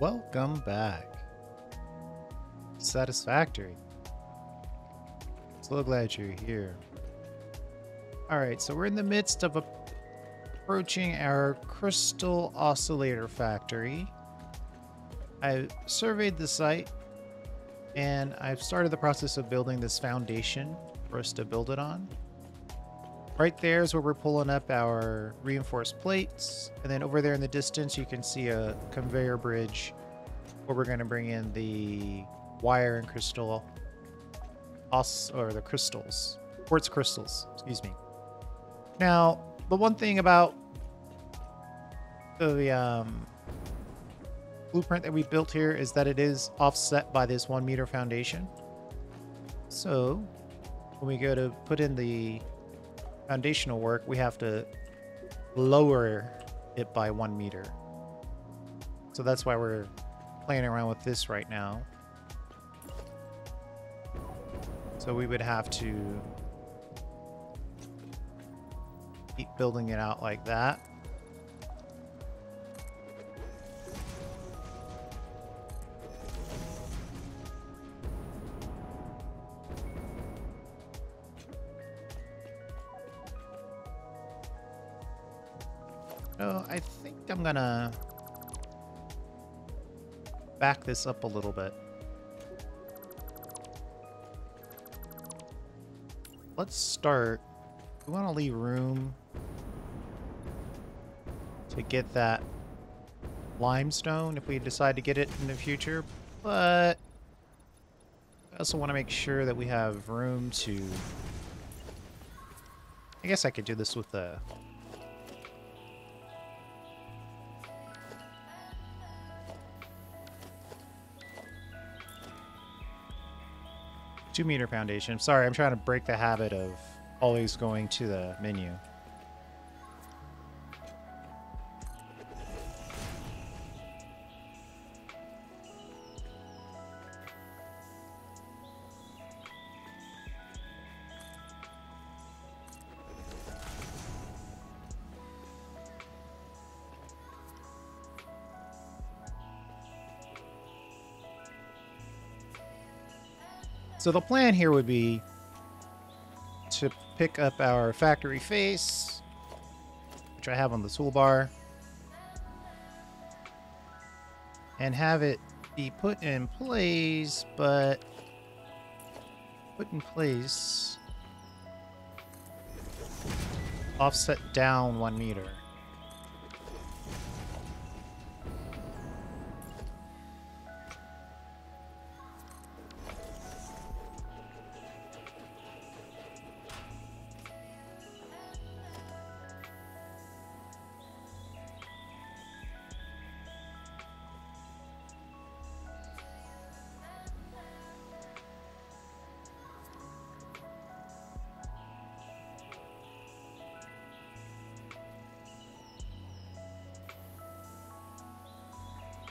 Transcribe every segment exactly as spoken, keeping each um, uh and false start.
Welcome back. Satisfactory. So glad you're here. Alright, so we're in the midst of approaching our Crystal Oscillator factory. I surveyed the site and I've started the process of building this foundation for us to build it on. Right there is where we're pulling up our reinforced plates, and then over there in the distance you can see a conveyor bridge where we're going to bring in the wire and crystal os or the crystals quartz crystals excuse me. Now the one thing about the um blueprint that we built here is that it is offset by this one meter foundation. So when we go to put in the foundational work, we have to lower it by one meter. So that's why we're playing around with this right now. So we would have to keep building it out like that. So I think I'm gonna back this up a little bit. Let's start. We want to leave room to get that limestone if we decide to get it in the future, but I also want to make sure that we have room to... I guess I could do this with the... Two meter foundation. I'm sorry, I'm trying to break the habit of always going to the menu. So the plan here would be to pick up our factory face, which I have on the toolbar, and have it be put in place, but put in place offset down one meter.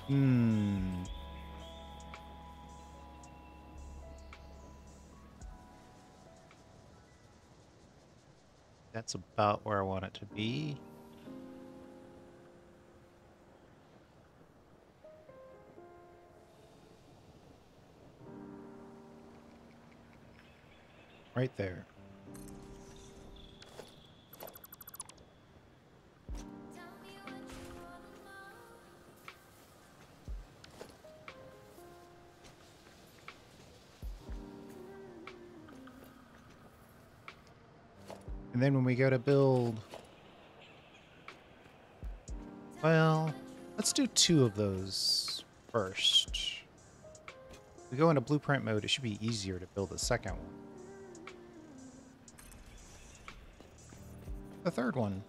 Hmm. That's about where I want it to be. Right there. And then when we go to build, well, let's do two of those first. If we go into blueprint mode, it should be easier to build the second one. The third one.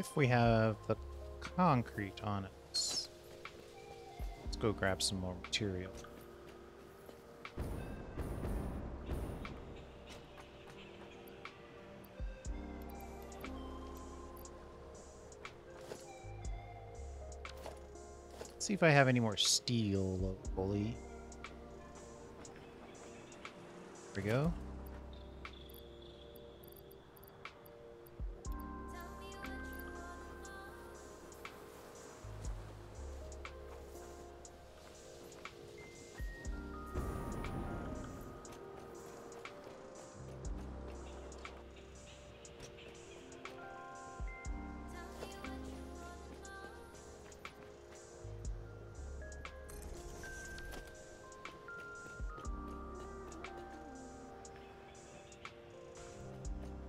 If we have the concrete on us, let's go grab some more material. See if I have any more steel locally. There we go.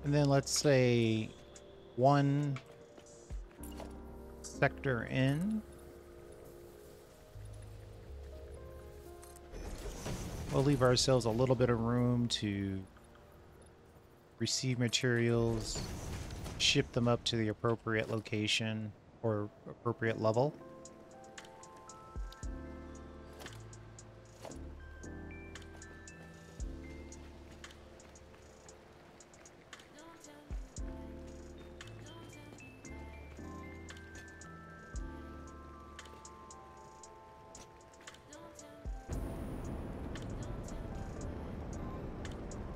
And then let's say one sector in. We'll leave ourselves a little bit of room to receive materials, ship them up to the appropriate location or appropriate level.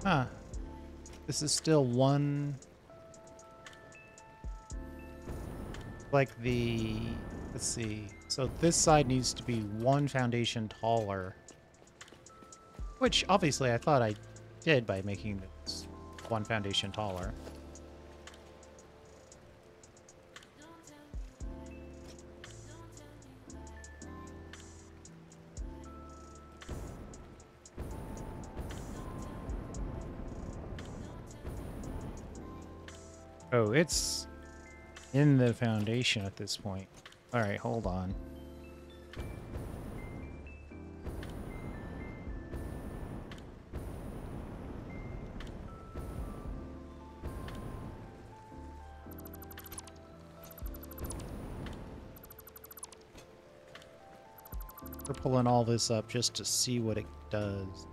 Huh. This is still one, like the, let's see, so this side needs to be one foundation taller, which obviously I thought I did by making this one foundation taller. Oh, it's in the foundation at this point. All right, hold on. We're pulling all this up just to see what it does.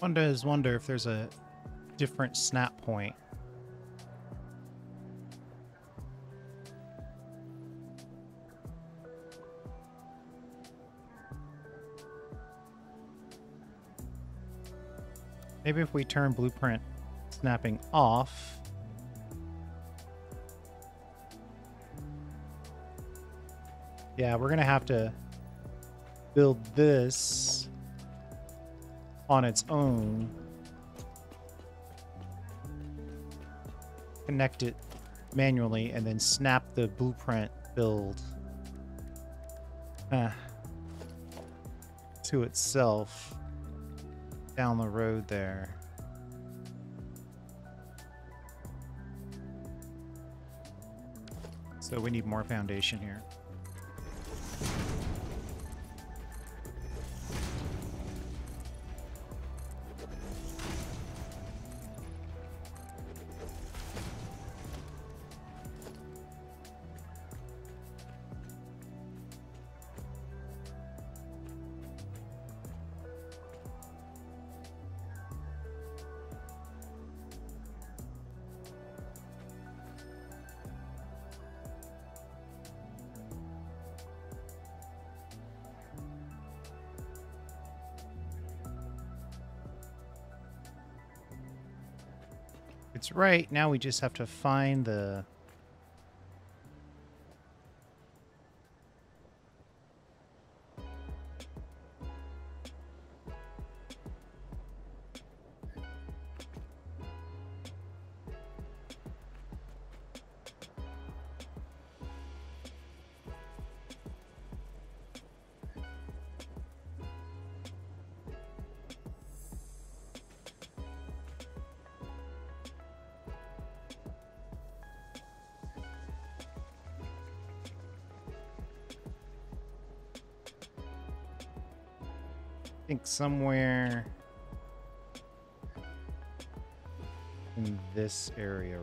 One does wonder if there's a different snap point. Maybe if we turn blueprint snapping off, yeah, we're gonna have to build this on its own, connect it manually, and then snap the blueprint build uh, to itself down the road there. So we need more foundation here. It's right now, we just have to find the I think somewhere in this area.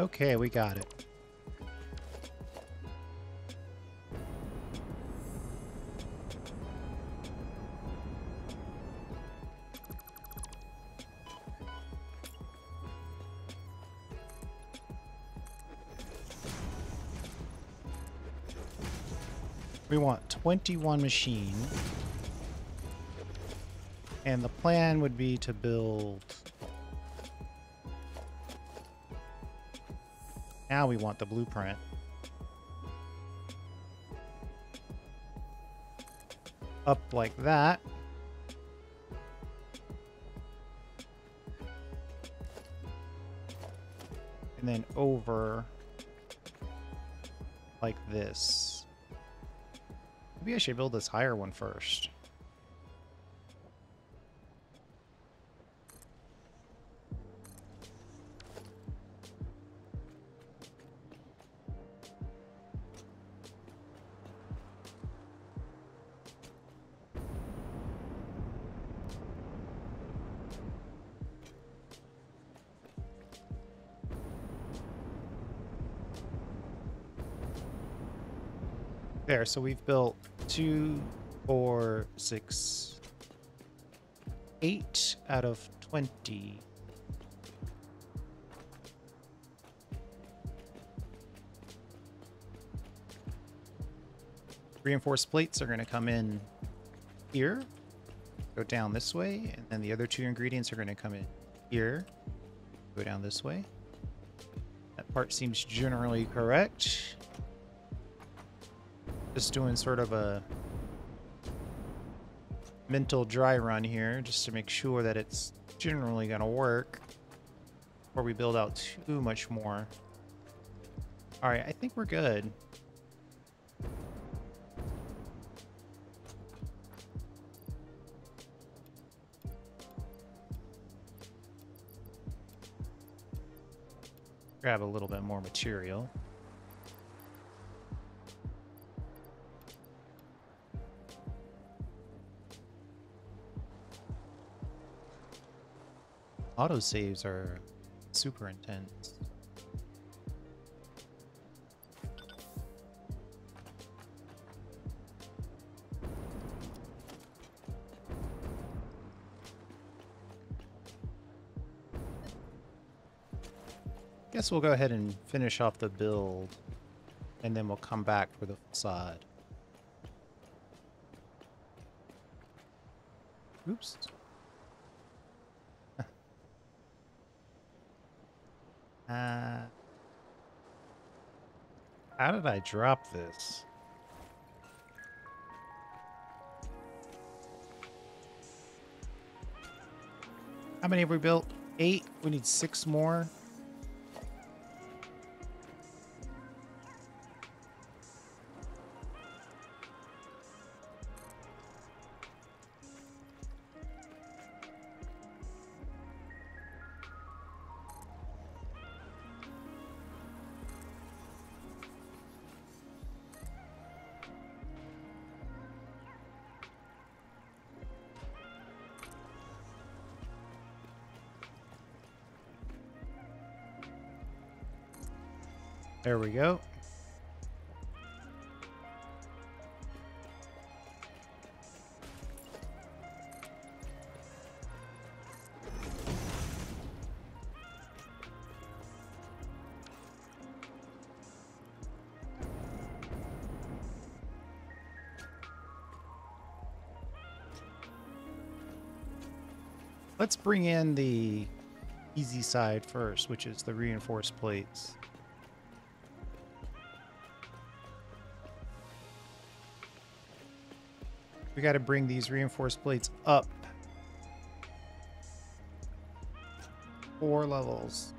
Okay, we got it. We want twenty-one machine. And the plan would be to build... Now we want the blueprint. Up like that. And then over like this. Maybe I should build this higher one first. There, so we've built two, four, six, eight out of twenty. Reinforced plates are going to come in here, go down this way, and then the other two ingredients are going to come in here, go down this way. That part seems generally correct. Just doing sort of a mental dry run here just to make sure that it's generally going to work before we build out too much more. All right, I think we're good. Grab a little bit more material. Autosaves are super intense. Guess we'll go ahead and finish off the build, and then we'll come back for the facade. Oops. Uh, how did I drop this? How many have we built? Eight. We need six more. There we go. Let's bring in the easy side first, which is the reinforced plates. We got to bring these reinforced plates up four levels.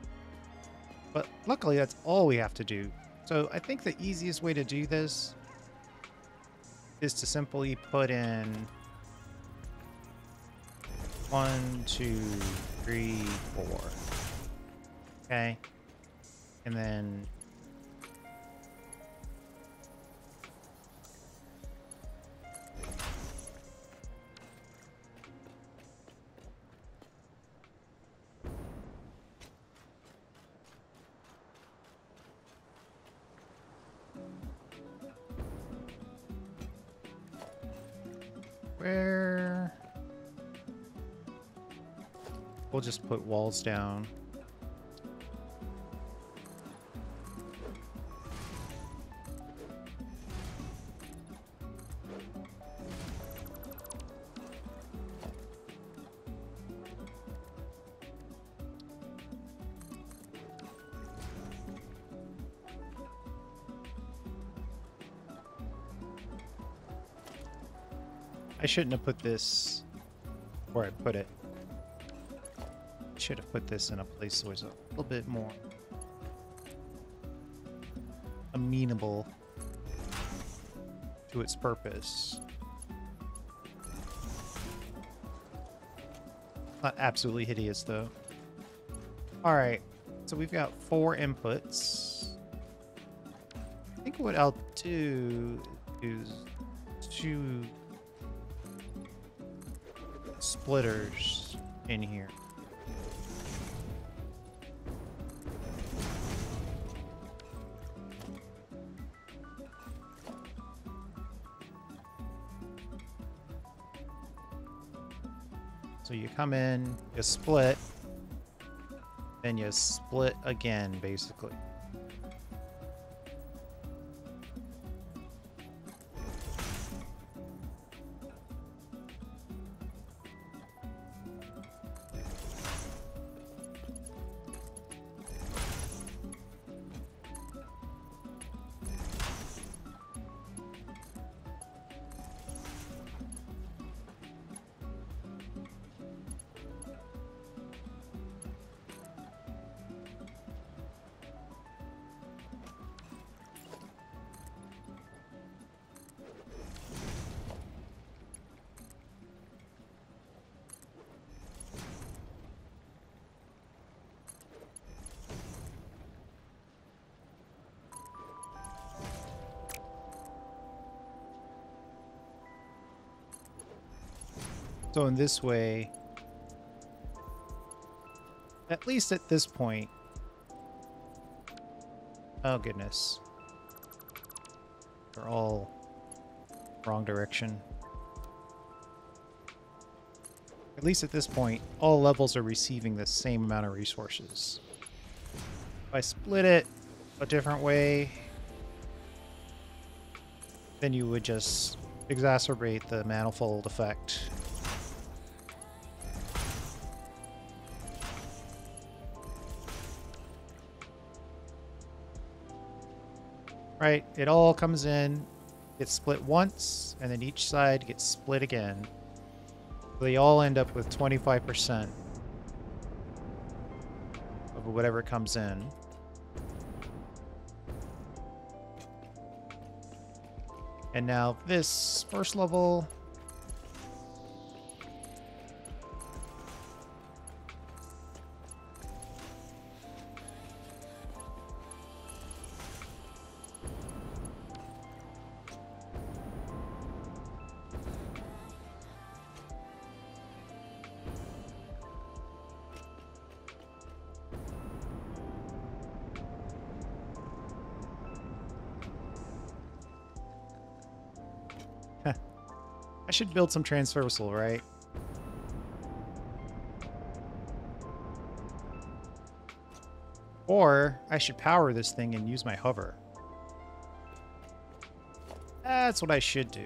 But luckily, that's all we have to do. So I think the easiest way to do this is to simply put in one, two, three, four. Okay. And then... Where? We'll just put walls down. I shouldn't have put this where I put it. Should have put this in a place that was a little bit more amenable to its purpose. Not absolutely hideous though. All right, so we've got four inputs. I think what I'll do is choose splitters in here. So you come in, you split, then you split again, basically. So in this way, at least at this point, oh goodness, they're all wrong direction. At least at this point, all levels are receiving the same amount of resources. If I split it a different way, then you would just exacerbate the manifold effect. Right, it all comes in, gets split once, and then each side gets split again. They all end up with twenty-five percent of whatever comes in. And now this first level, I should build some transversal, right? Or I should power this thing and use my hover. That's what I should do.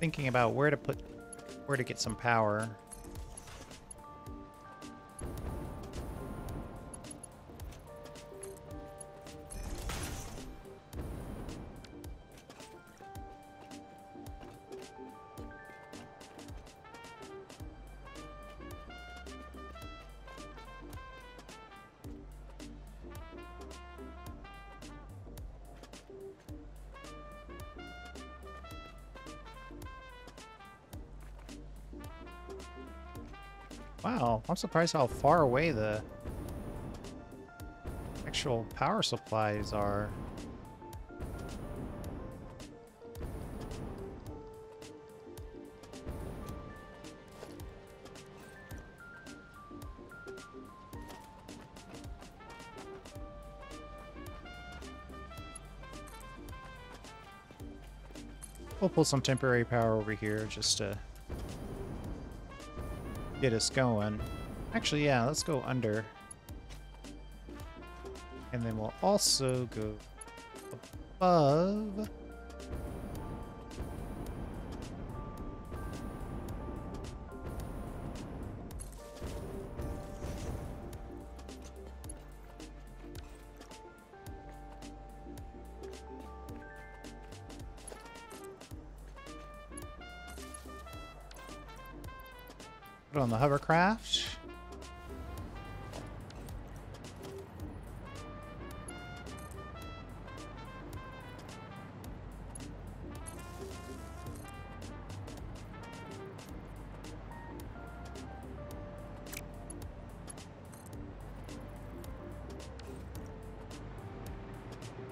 Thinking about where to put, where to get some power. Wow, I'm surprised how far away the actual power supplies are. We'll pull some temporary power over here just to get us going. Actually, yeah, let's go under. And then we'll also go above. Put on the hovercraft.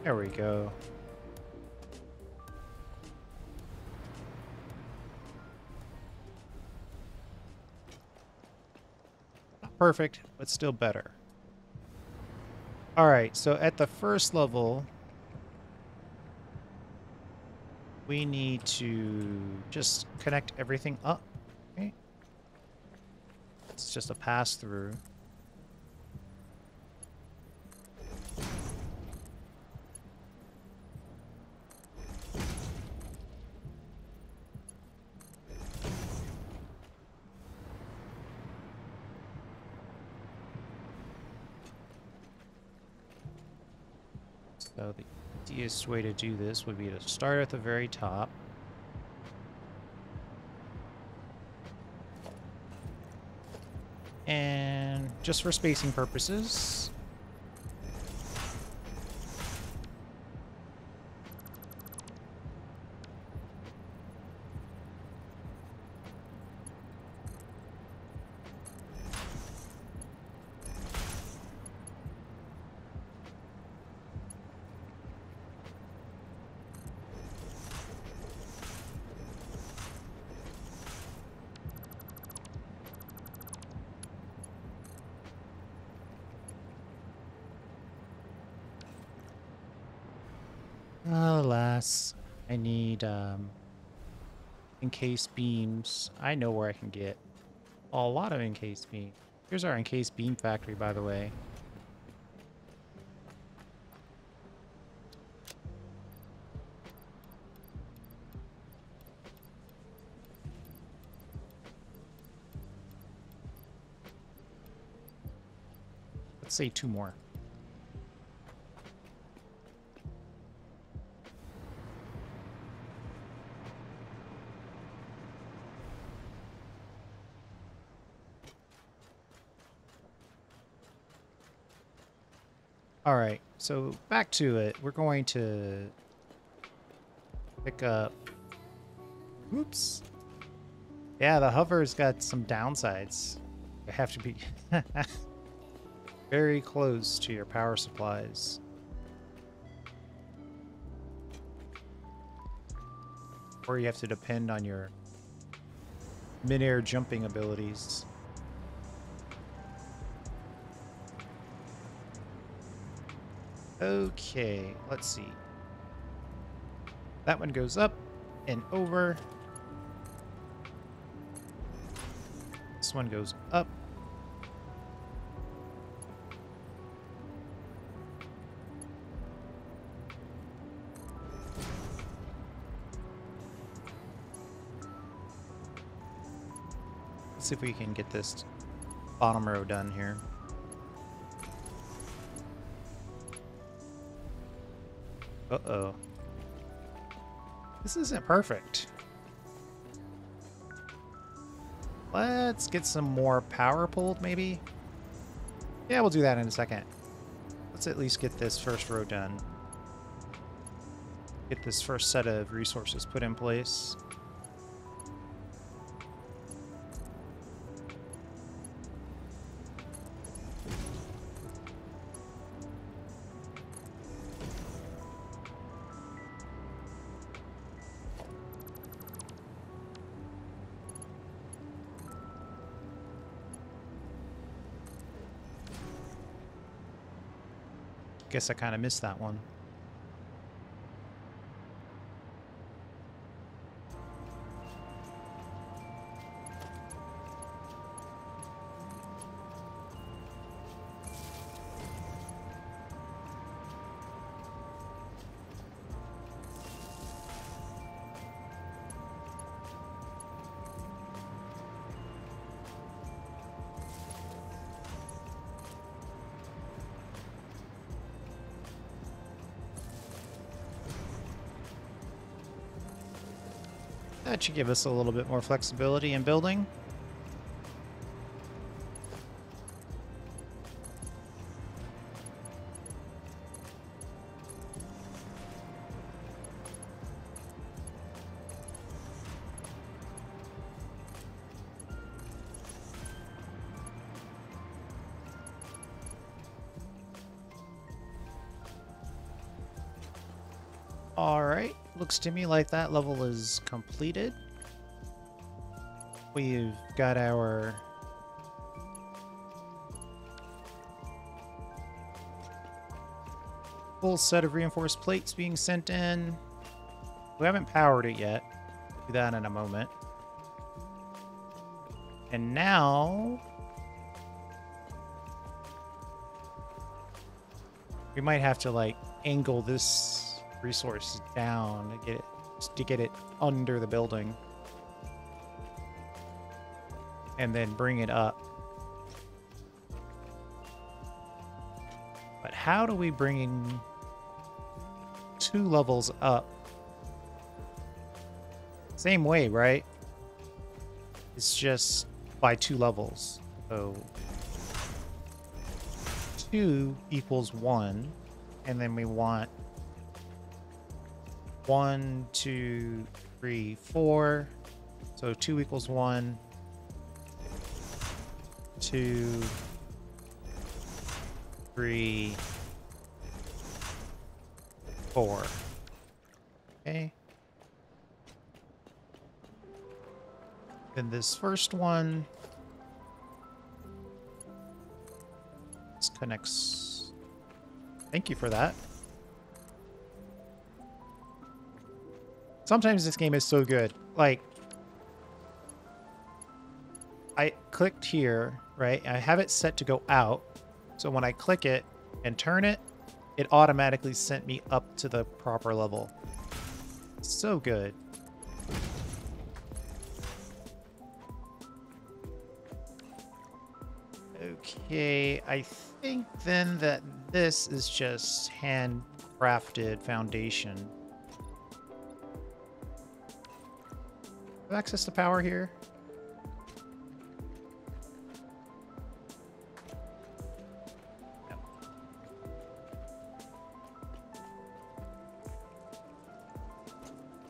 There we go. Not perfect, but still better. Alright, so at the first level, we need to just connect everything up. Okay. It's just a pass through. So the easiest way to do this would be to start at the very top. And just for spacing purposes, alas, I need um, encased beams. I know where I can get a lot of encased beams. Here's our encased beam factory, by the way. Let's say two more. Alright, so back to it. We're going to pick up... Oops. Yeah, the hover's got some downsides. You have to be very close to your power supplies. Or you have to depend on your mid-air jumping abilities. Okay, let's see. That one goes up and over. This one goes up. Let's see if we can get this bottom row done here. Uh-oh. This isn't perfect. Let's get some more power pulled, maybe? Yeah, we'll do that in a second. Let's at least get this first row done. Get this first set of resources put in place. guess I kind of missed that one. That should give us a little bit more flexibility in building. Looks to me like that level is completed. We've got our full set of reinforced plates being sent in. We haven't powered it yet. We'll do that in a moment. And now we might have to like angle this resource down to get it to get it under the building and then bring it up. But how do we bring two levels up? Same way, right? It's just by two levels. So two equals one, and then we want one, two, three, four. So two equals one, two, three, four. Okay. Then this first one, this connects. Thank you for that. Sometimes this game is so good. Like, I clicked here, right? I have it set to go out. So when I click it and turn it, it automatically sent me up to the proper level. So good. Okay, I think then that this is just handcrafted foundation. Access to power here. No.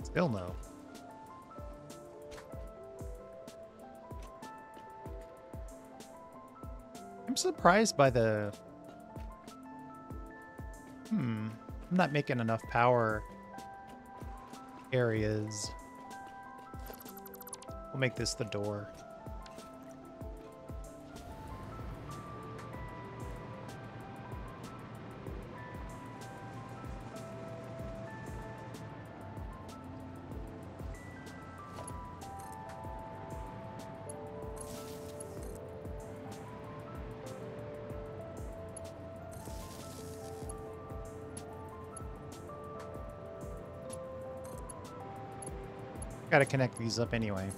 Still no. I'm surprised by the. Hmm. I'm not making enough power areas. Make this the door. Gotta connect these up anyway.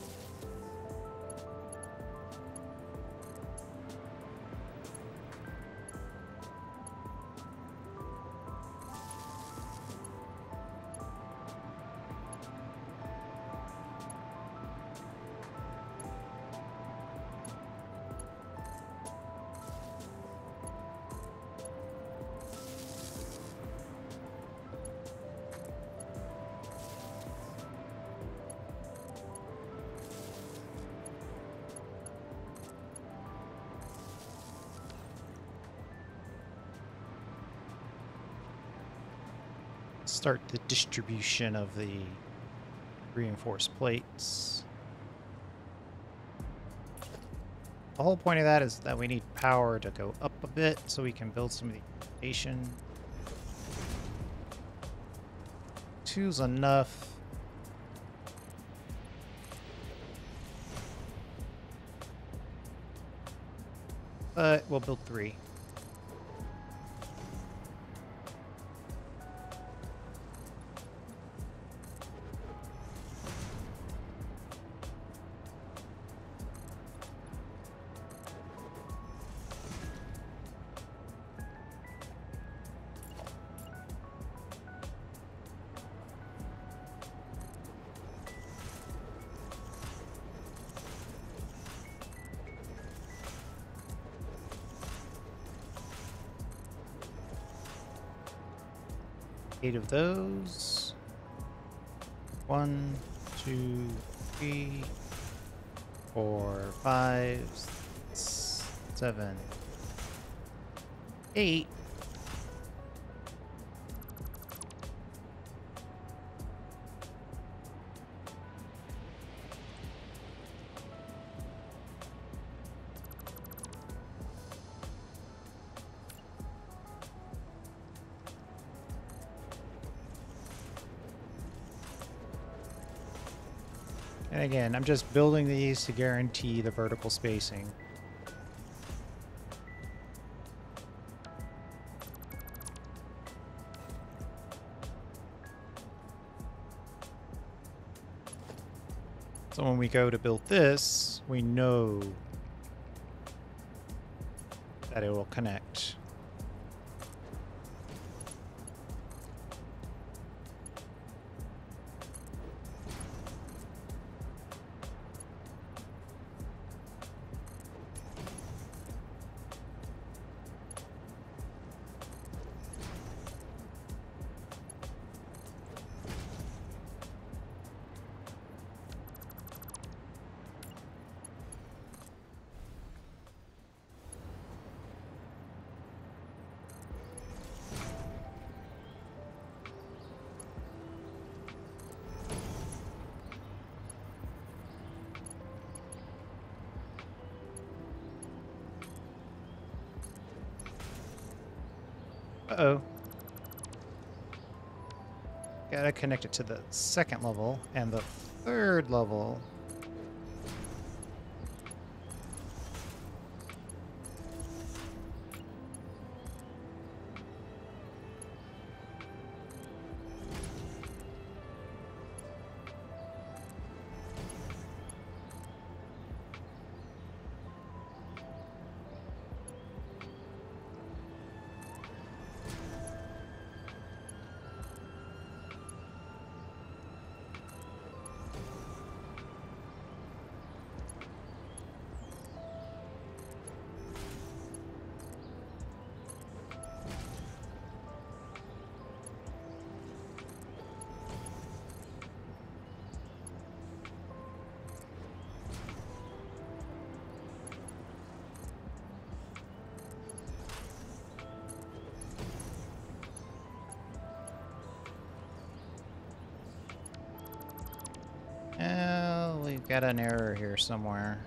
Start the distribution of the reinforced plates. The whole point of that is that we need power to go up a bit so we can build some of the foundation. Two's enough. But we'll build three. Eight of those. One, two, three, four, five, six, seven, eight. And again, I'm just building these to guarantee the vertical spacing. So when we go to build this, we know that it will connect. Uh-oh. Gotta connect it to the second level and the third level. Got an error here somewhere.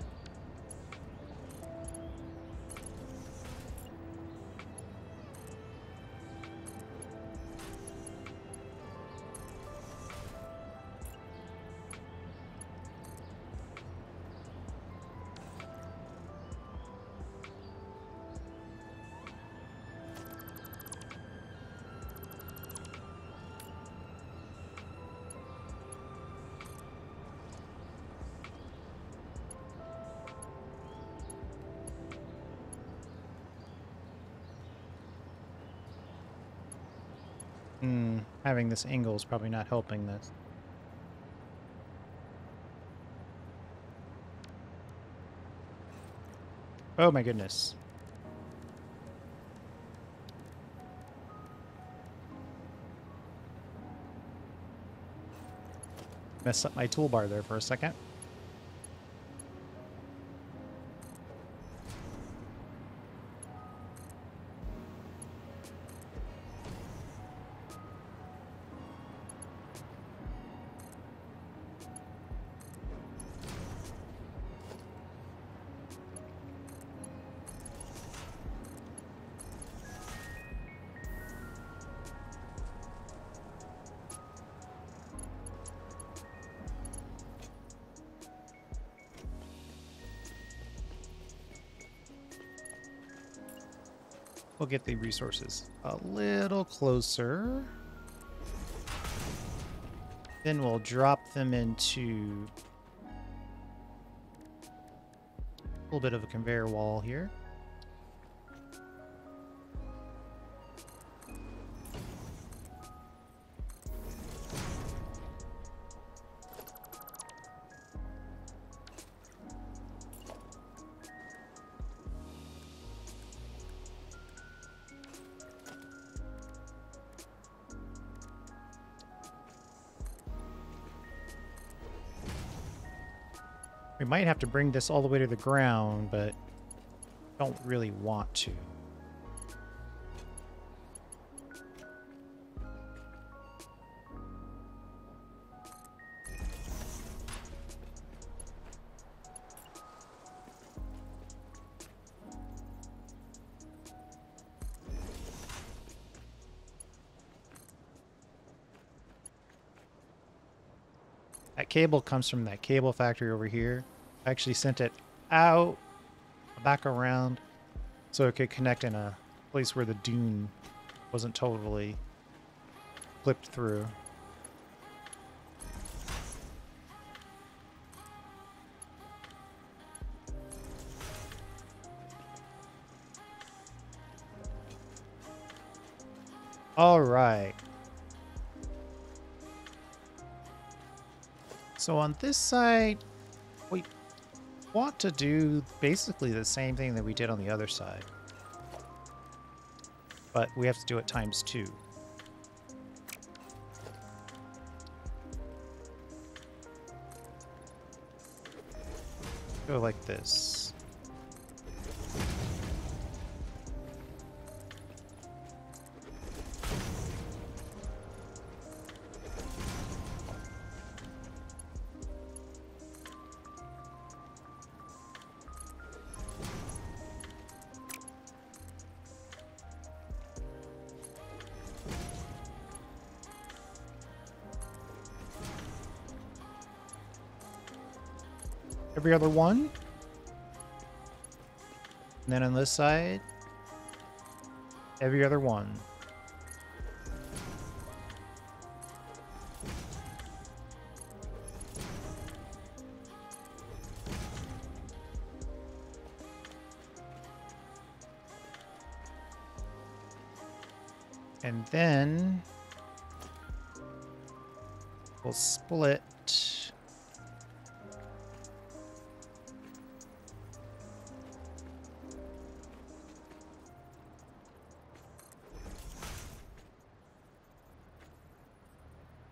Hmm, having this angle is probably not helping this. Oh my goodness. Messed up my toolbar there for a second. We'll get the resources a little closer. Then we'll drop them into a little bit of a conveyor wall here. We might have to bring this all the way to the ground, but don't really want to. That cable comes from that cable factory over here. I actually sent it out, back around, so it could connect in a place where the dune wasn't totally clipped through. All right. So on this side, wait. Want to do basically the same thing that we did on the other side, but we have to do it times two. Go like this. Every other one. And then on this side, every other one. And then we'll split.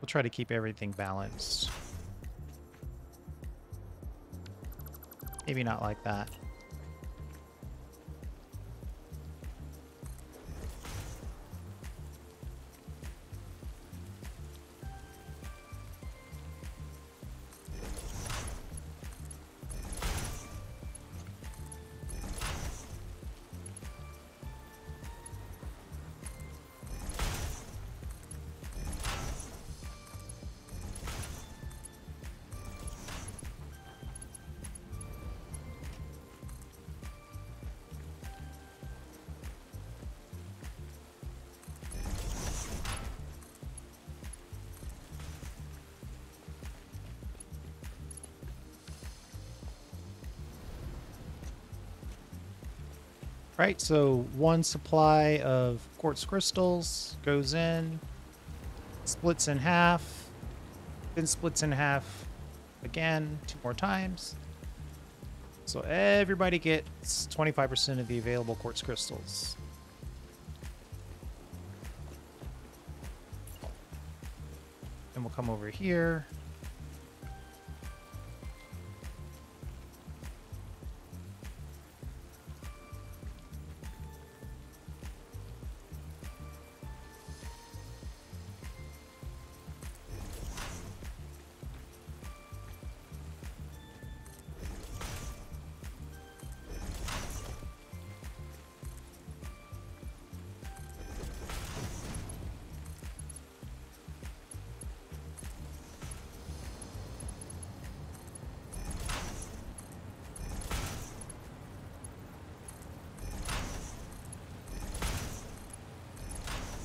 Try to keep everything balanced. Maybe not like that. Right, so one supply of quartz crystals goes in, splits in half, then splits in half again two more times. So everybody gets twenty-five percent of the available quartz crystals. Then we'll come over here.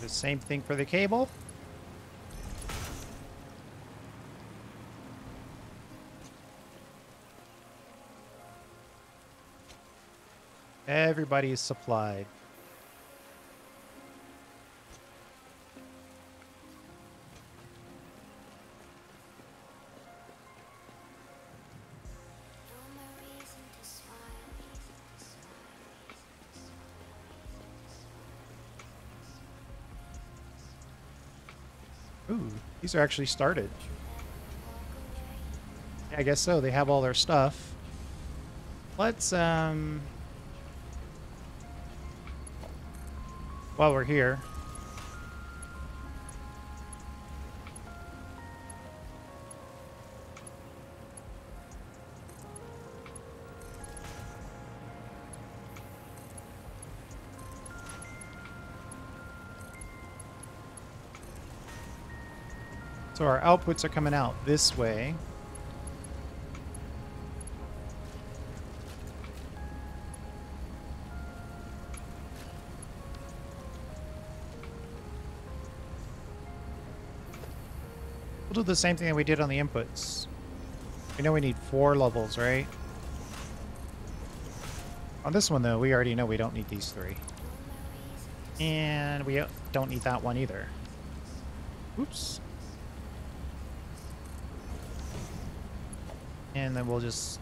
The same thing for the cable. Everybody is supplied. Ooh, these are actually started. Yeah, I guess so. They have all their stuff. Let's, um... while we're here. So our outputs are coming out this way. We'll do the same thing that we did on the inputs. We know we need four levels, right? On this one, though, we already know we don't need these three. And we don't need that one either. Oops. And then we'll just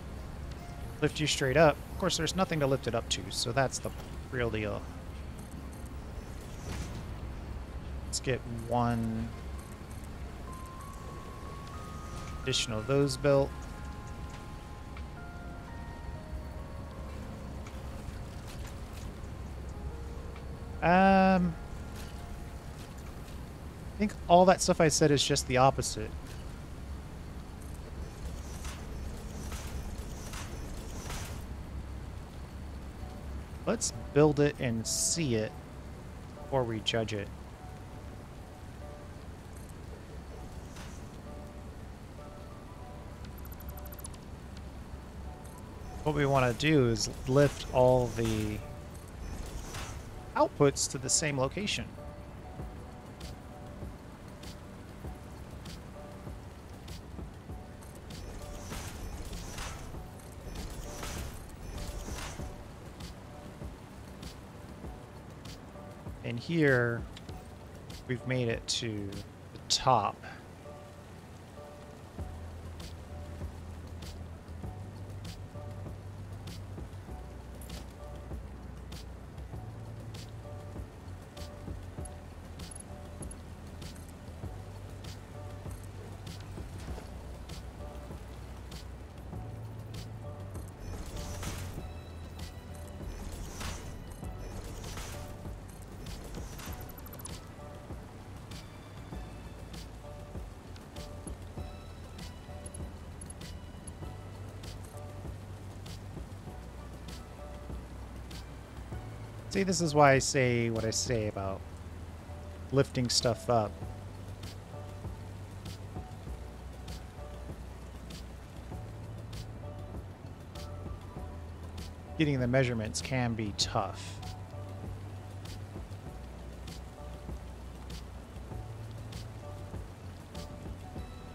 lift you straight up. Of course, there's nothing to lift it up to, so that's the real deal. Let's get one additional of those built. Um, I think all that stuff I said is just the opposite. Let's build it and see it before we judge it. What we want to do is lift all the outputs to the same location. And here, we've made it to the top. See, this is why I say what I say about lifting stuff up. Getting the measurements can be tough.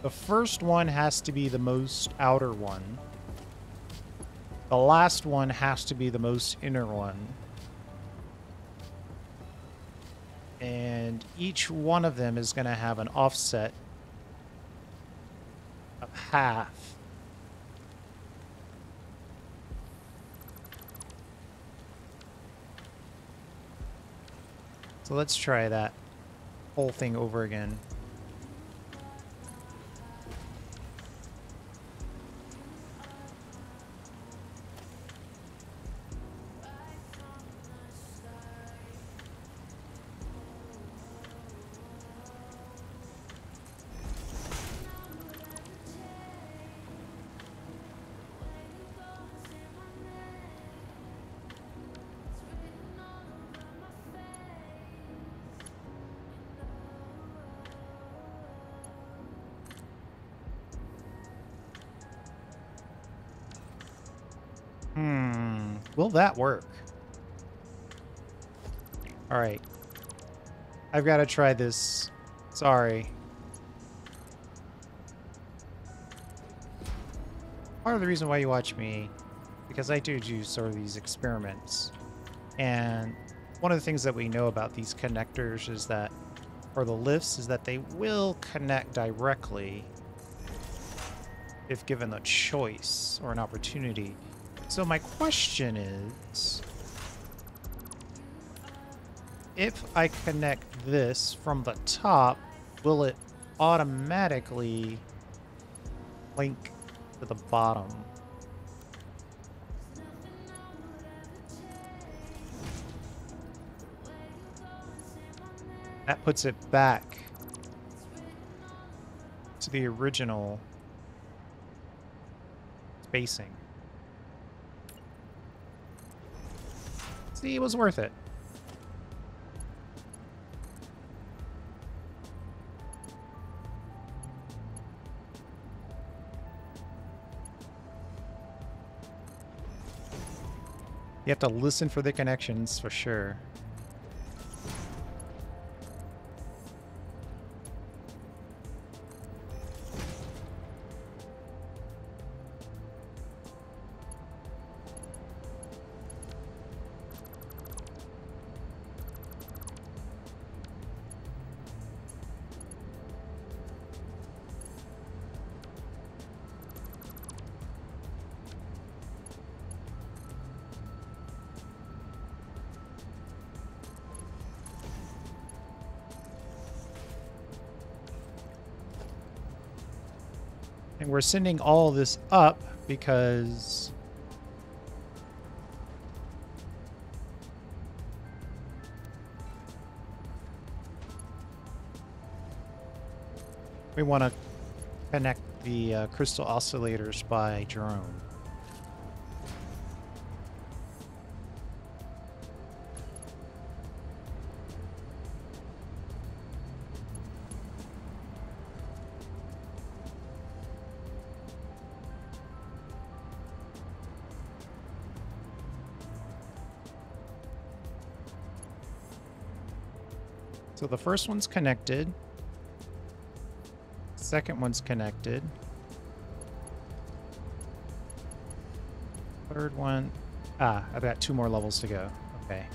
The first one has to be the most outer one. The last one has to be the most inner one. And each one of them is going to have an offset of half. So let's try that whole thing over again. Hmm, will that work? All right. I've got to try this. Sorry. Part of the reason why you watch me, because I do do sort of these experiments. And one of the things that we know about these connectors is that, or the lifts, is that they will connect directly if given a choice or an opportunity. So my question is, if I connect this from the top, will it automatically link to the bottom? That puts it back to the original spacing. See, it was worth it. You have to listen for the connections for sure. And we're sending all this up because we want to connect the uh, crystal oscillators by drone. So the first one's connected. Second one's connected. Third one. Ah, I've got two more levels to go. Okay.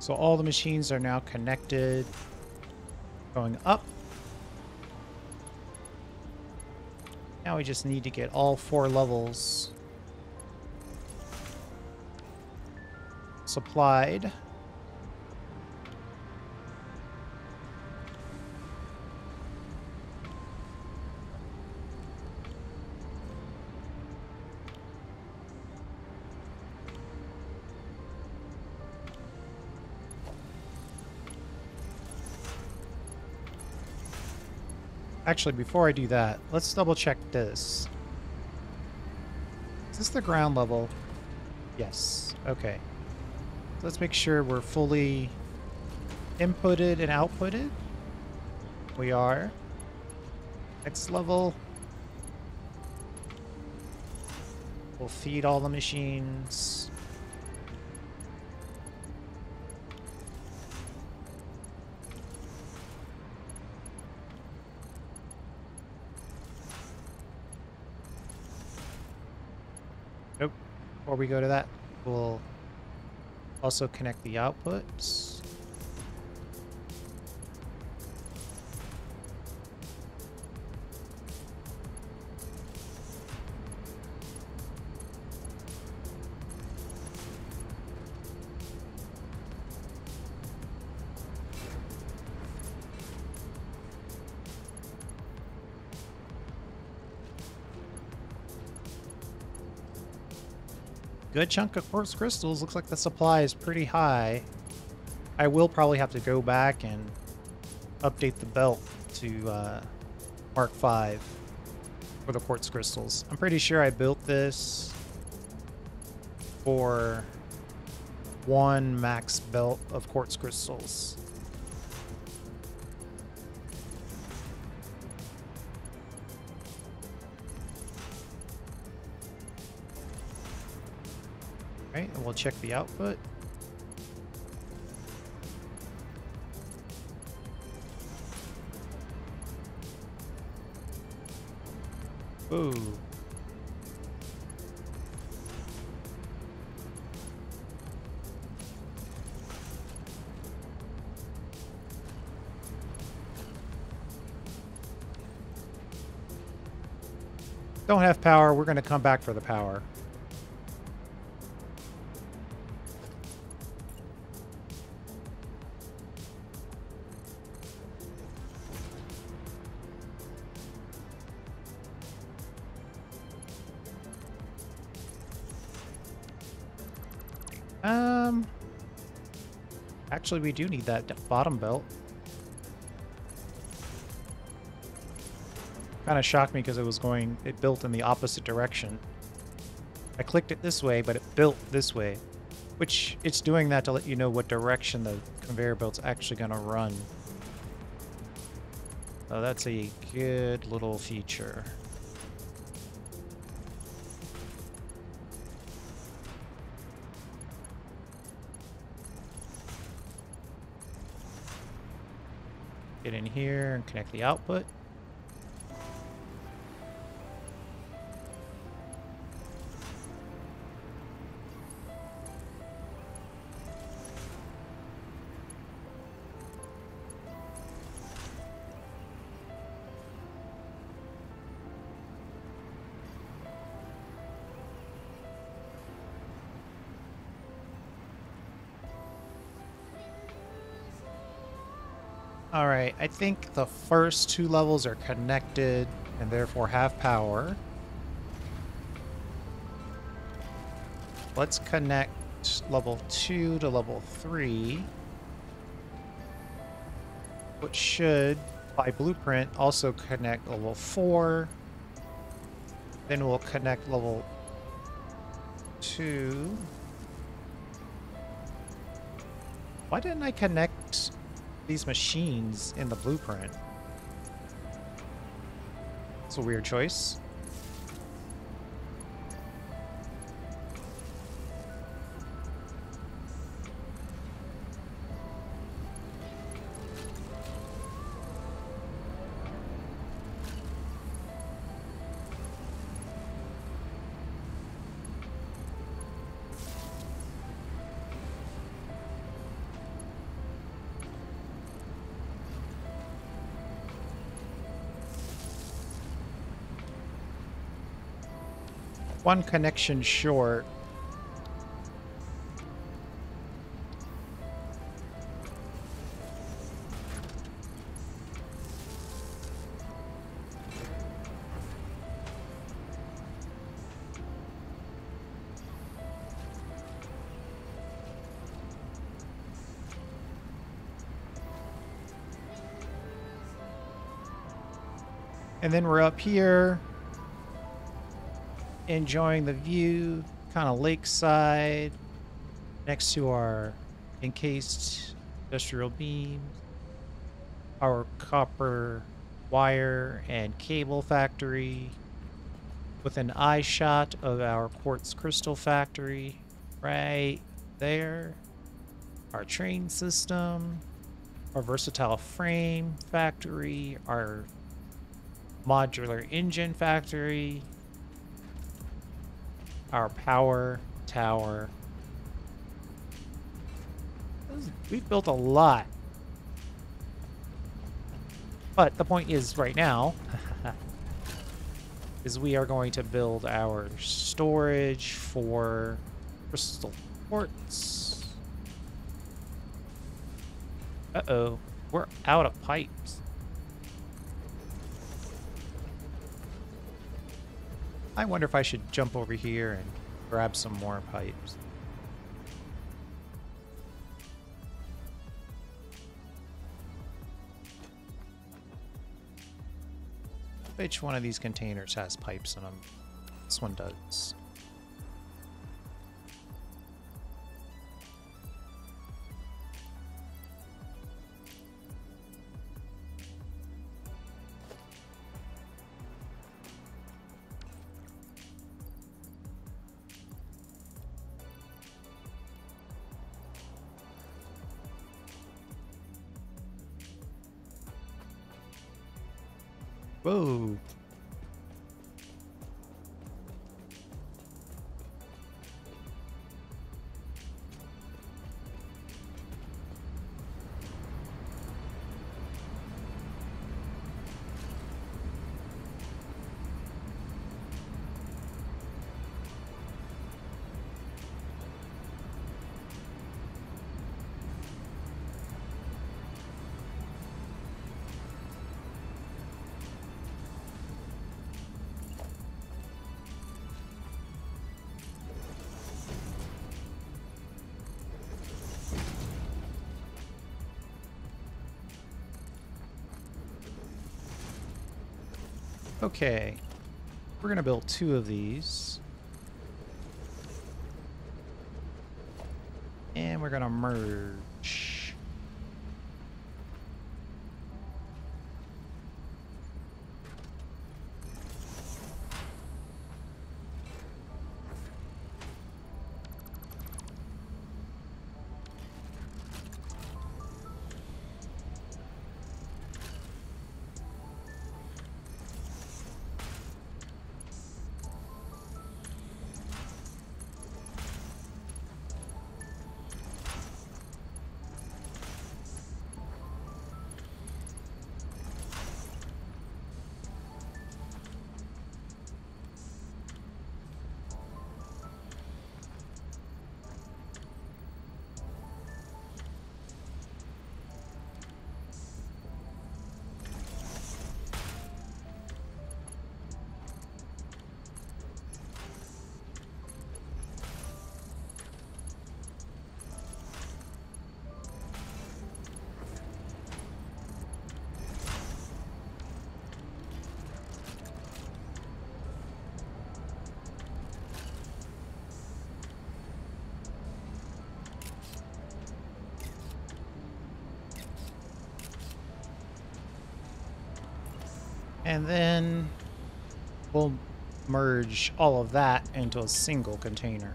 So all the machines are now connected, going up. Now we just need to get all four levels supplied. Actually, before I do that, let's double check this. Is this the ground level? Yes. Okay. Let's make sure we're fully inputted and outputted. We are. Next level. We'll feed all the machines. Nope. Before we go to that, we'll also connect the outputs. Good chunk of quartz crystals. Looks like the supply is pretty high. I will probably have to go back and update the belt to uh, Mark five for the quartz crystals. I'm pretty sure I built this for one max belt of quartz crystals. Right, and we'll check the output. Ooh. Don't have power. We're going to come back for the power. Um, actually, we do need that bottom belt. Kind of shocked me because it was going, it built in the opposite direction. I clicked it this way, but it built this way, which it's doing that to let you know what direction the conveyor belt's actually going to run. So that's a good little feature. Get in here and connect the output. All right, I think the first two levels are connected and therefore have power. Let's connect level two to level three, which should, by blueprint, also connect level four. Then we'll connect level two. Why didn't I connect these machines in the blueprint? It's a weird choice. One connection short. And then we're up here, enjoying the view, kind of lakeside, next to our encased industrial beam, our copper wire and cable factory, with an eye shot of our quartz crystal factory right there, our train system, our versatile frame factory, our modular engine factory, our power tower. This is, we've built a lot. But the point is right now is we are going to build our storage for crystal quartz. Uh-oh, we're out of pipes. I wonder if I should jump over here and grab some more pipes. Which one of these containers has pipes in them? This one does. Whoa. Okay, we're gonna build two of these. And we're gonna merge. And then we'll merge all of that into a single container.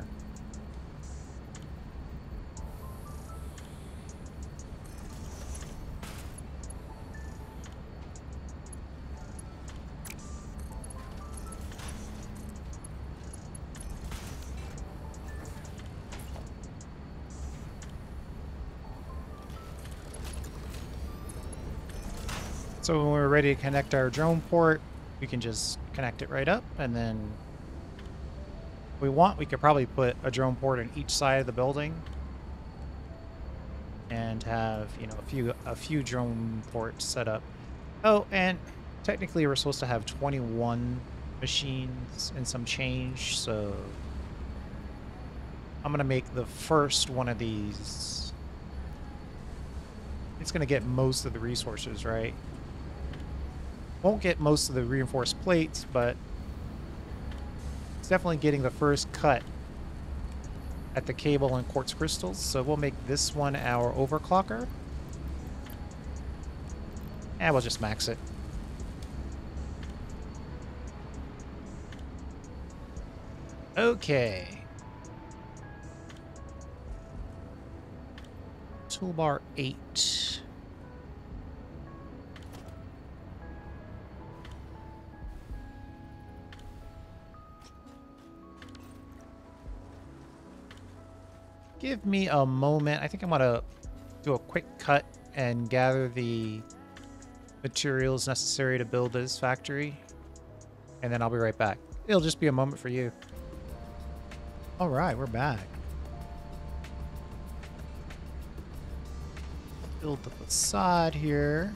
So when we're ready to connect our drone port, we can just connect it right up, and then if we want, we could probably put a drone port on each side of the building and have, you know, a few a few drone ports set up. Oh, and technically we're supposed to have twenty-one machines and some change, so I'm gonna make the first one of these. It's gonna get most of the resources, right? Won't get most of the reinforced plates, but it's definitely getting the first cut at the cable and quartz crystals. So we'll make this one our overclocker. And we'll just max it. Okay. Toolbar eight. Give me a moment. I think I'm gonna do a quick cut and gather the materials necessary to build this factory, and then I'll be right back. It'll just be a moment for you. All right, we're back. Build the facade here.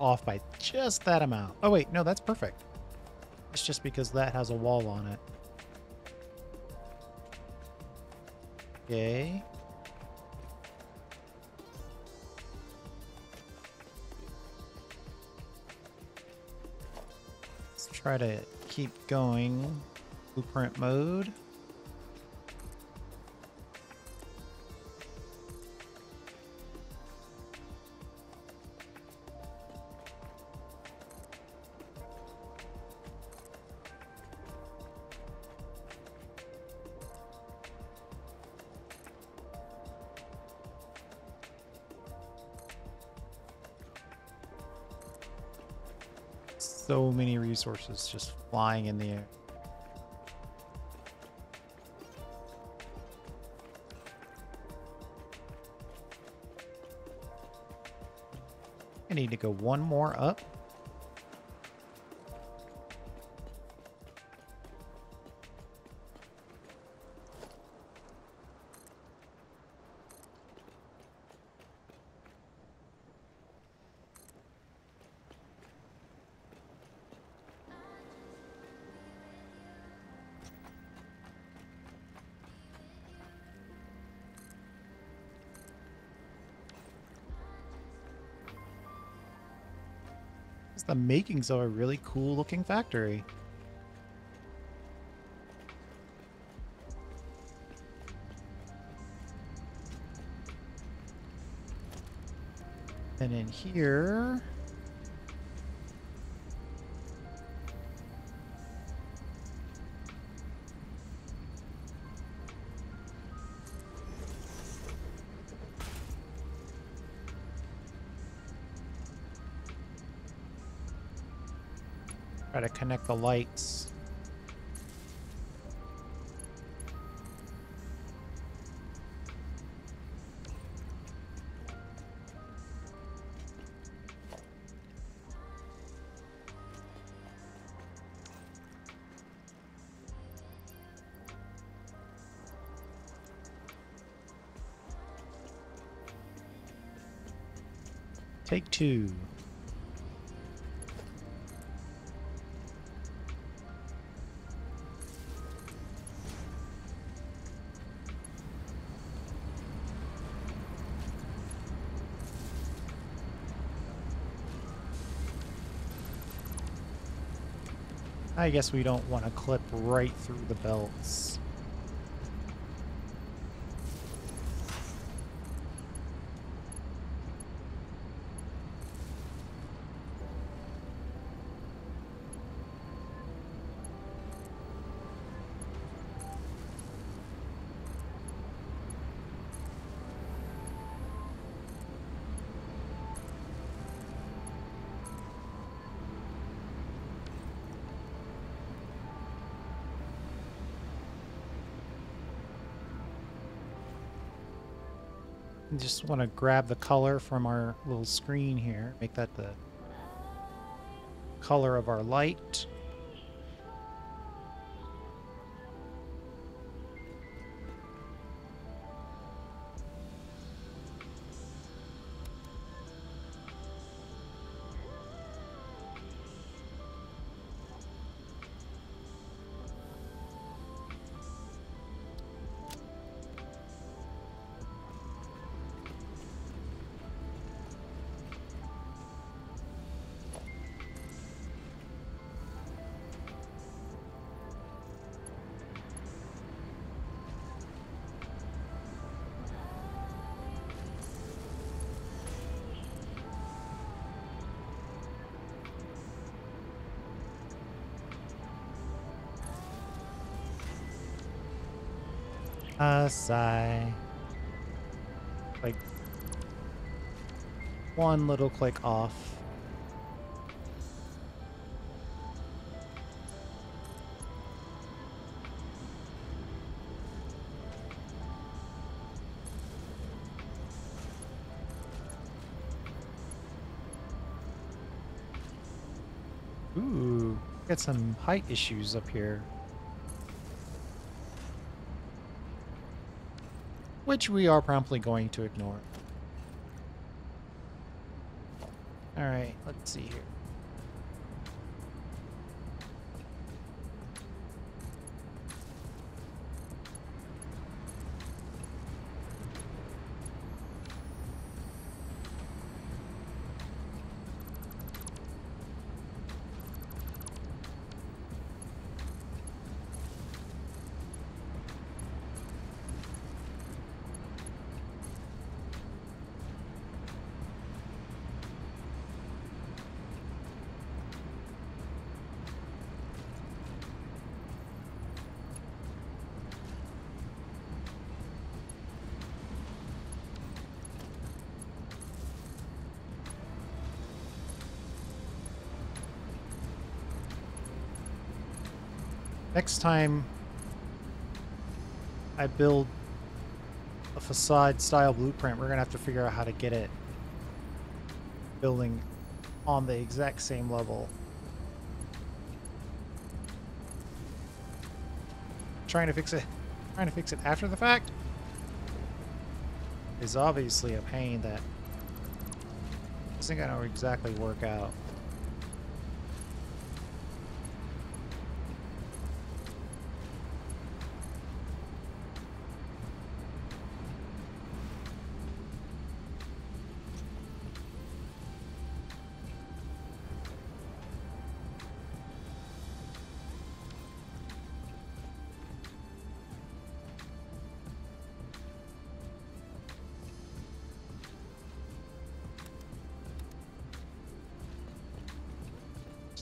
Off by just that amount. Oh wait, no, that's perfect. It's just because that has a wall on it. Okay. Let's try to keep going. Blueprint mode. So many resources just flying in the air. I need to go one more up. The makings of a really cool looking factory. And in here, try to connect the lights. Take two. I guess we don't want to clip right through the belts. Just want to grab the color from our little screen here, make that the color of our light. A sigh. Like one little click off. Ooh, got some height issues up here. Which we are promptly going to ignore. Alright, let's see here. Next time I build a facade style blueprint, we're gonna have to figure out how to get it building on the exact same level. Trying to fix it trying to fix it after the fact is obviously a pain that isn't gonna exactly work out.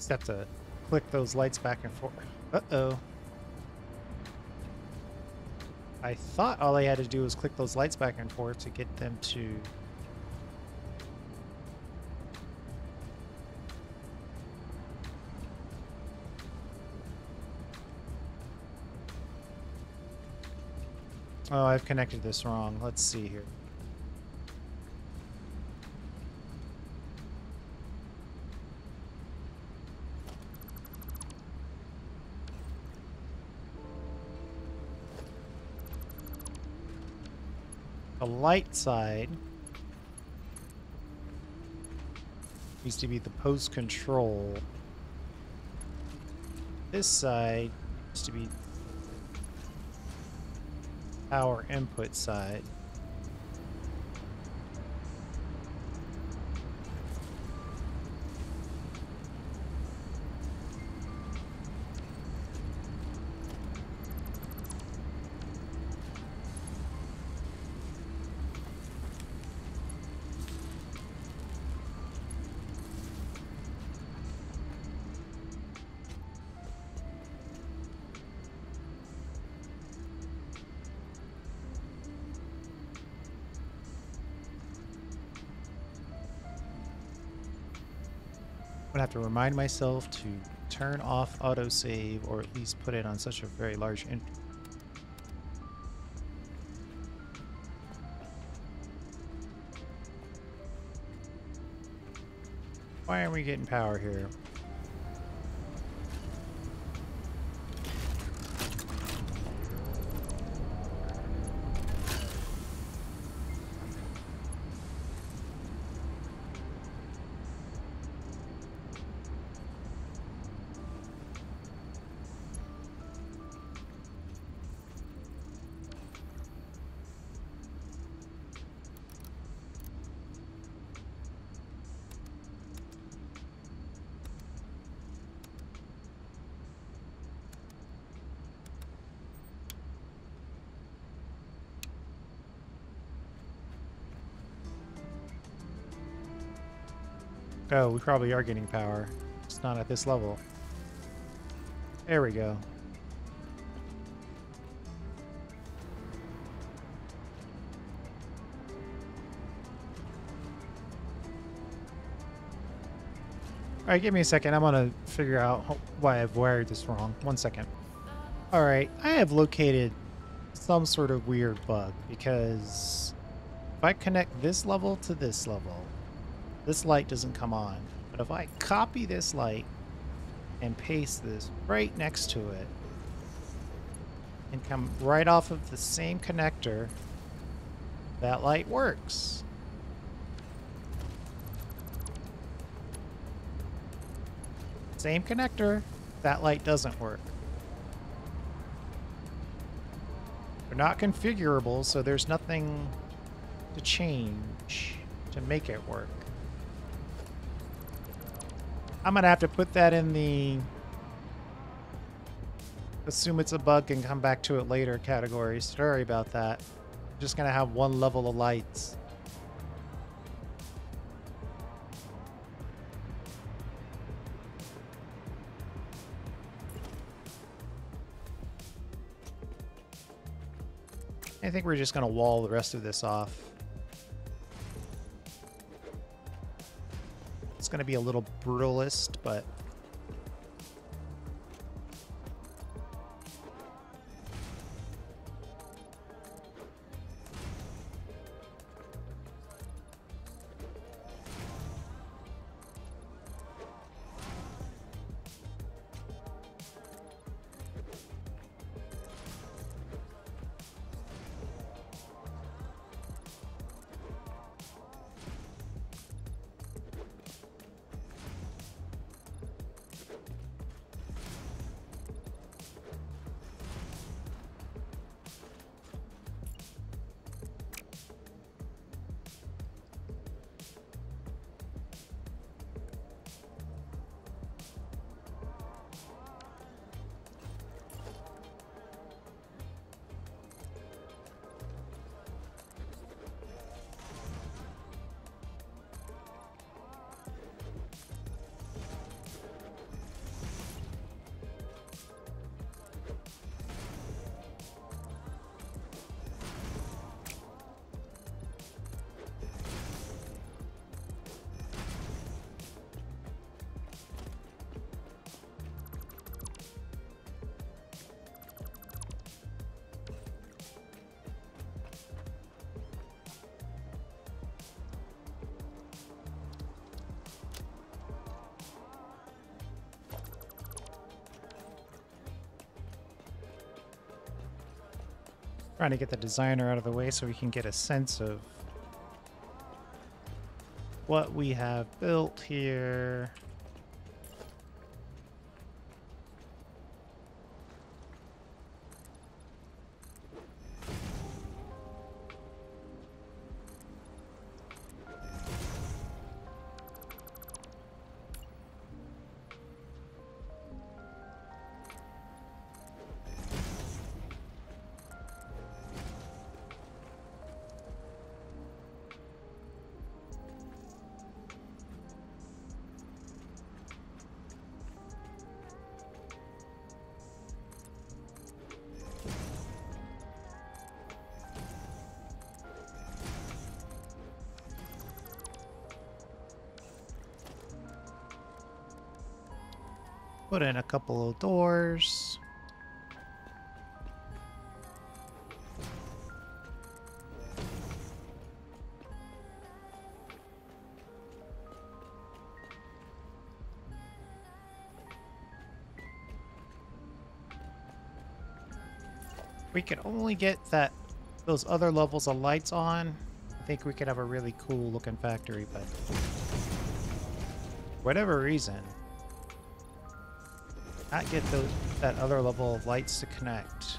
Have to click those lights back and forth. Uh-oh. I thought all I had to do was click those lights back and forth to get them to... Oh, I've connected this wrong. Let's see here. The light side needs to be the post control. This side needs to be our input side. I have to remind myself to turn off autosave, or at least put it on such a very large in- Why aren't we getting power here? Oh, we probably are getting power. It's not at this level. There we go. Alright, give me a second. I'm going to figure out why I've wired this wrong. One second. Alright, I have located some sort of weird bug, because if I connect this level to this level, this light doesn't come on. But if I copy this light and paste this right next to it, and come right off of the same connector, that light works. Same connector, that light doesn't work. They're not configurable, so there's nothing to change to make it work. I'm gonna have to put that in the assume it's a bug and come back to it later category. Sorry about that. I'm just gonna have one level of lights. I think we're just gonna wall the rest of this off. It's gonna be a little brutalist, but trying to get the designer out of the way so we can get a sense of what we have built here. Put in a couple of doors. We could only get that those other levels of lights on. I think we could have a really cool looking factory, but for whatever reason, not get those that other level of lights to connect.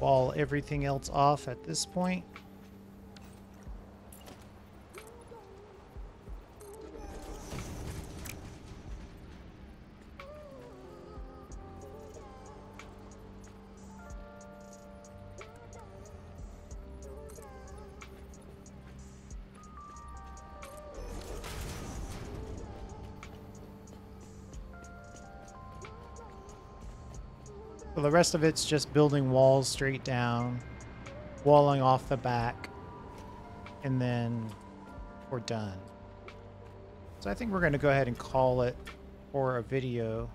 Wall everything else off at this point. So the rest of it's just building walls straight down, walling off the back, and then we're done. So I think we're going to go ahead and call it for a video.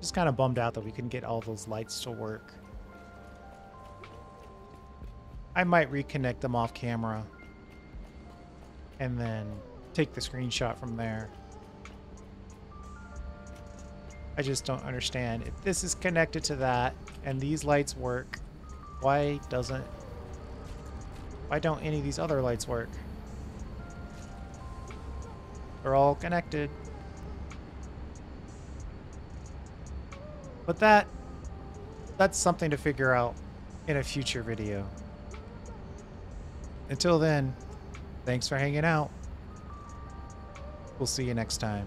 Just kind of bummed out that we couldn't get all those lights to work. I might reconnect them off camera and then take the screenshot from there. I just don't understand. If this is connected to that and these lights work, why doesn't, why don't any of these other lights work? They're all connected. But that, that's something to figure out in a future video. Until then, thanks for hanging out. We'll see you next time.